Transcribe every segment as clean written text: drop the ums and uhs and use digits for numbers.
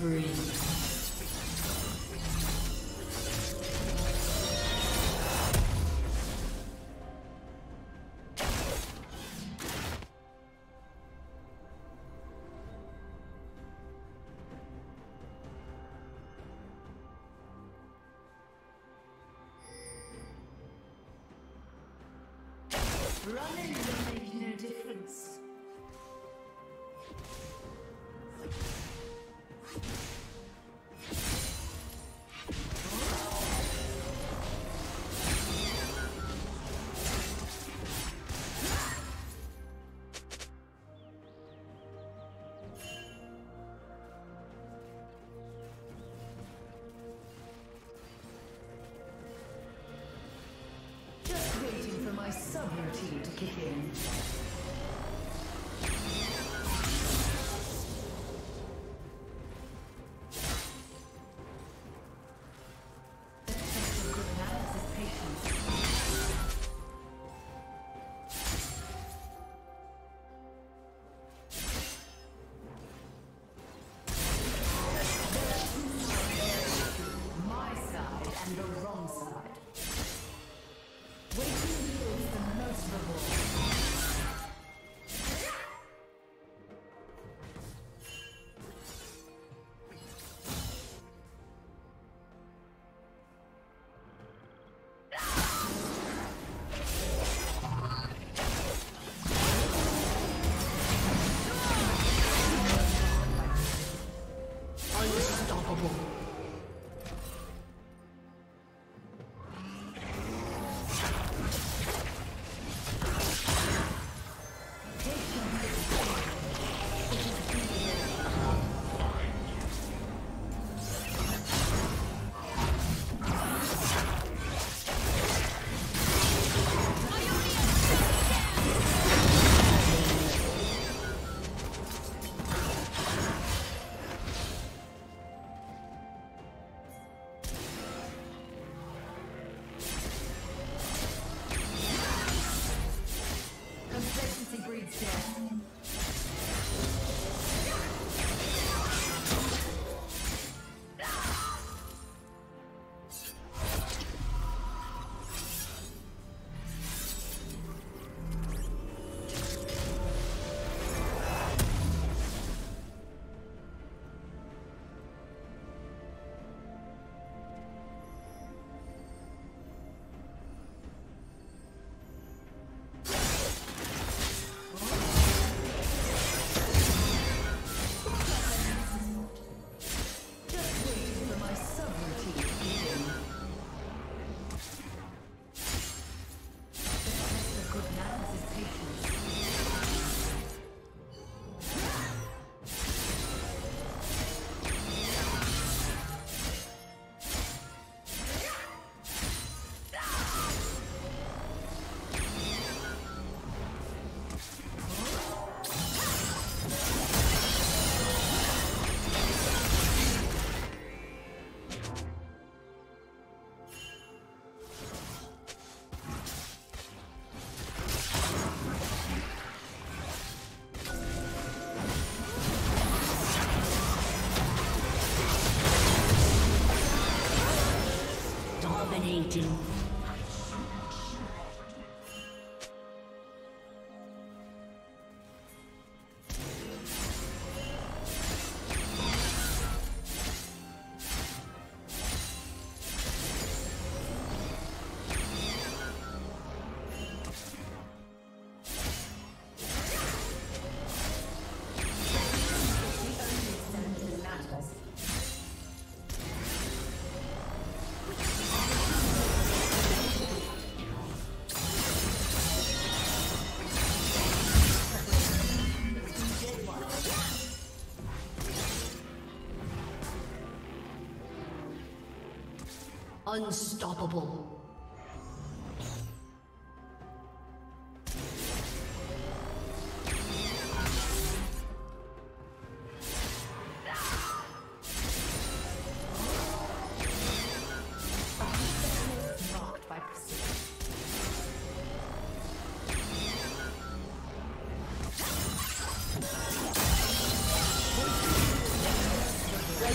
spree. Running will make no difference. Kick in. Dominating. Unstoppable. Red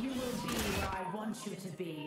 You will be where I want you to be.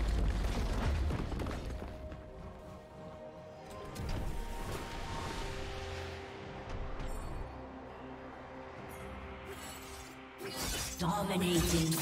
Dominating.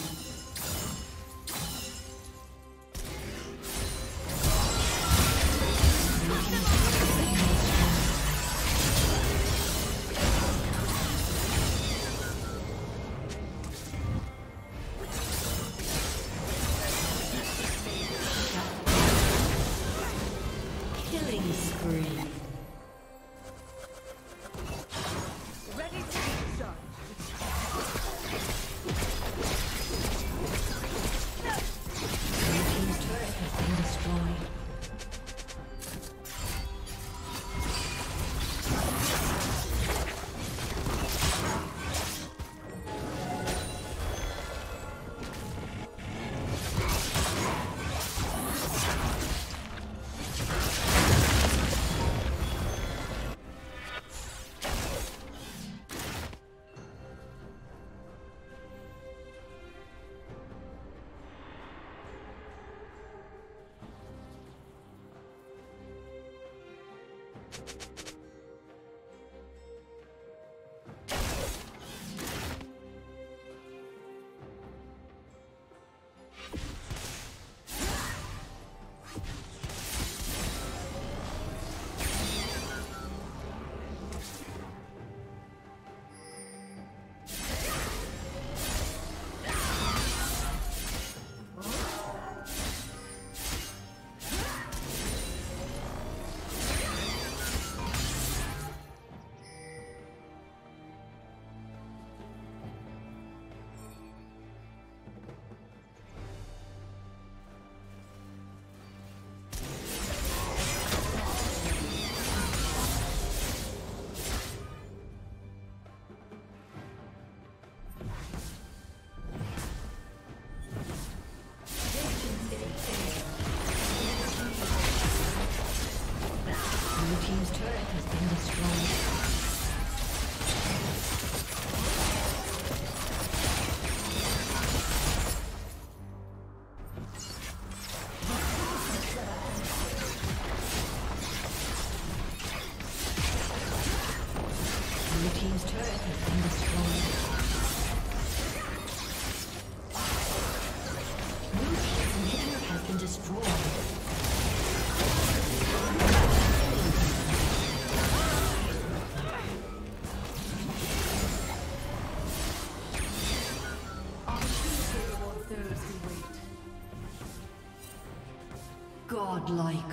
Godlike.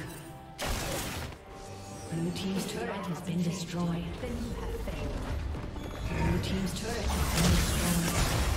Blue team's turret has been destroyed. Blue team's turret has been destroyed.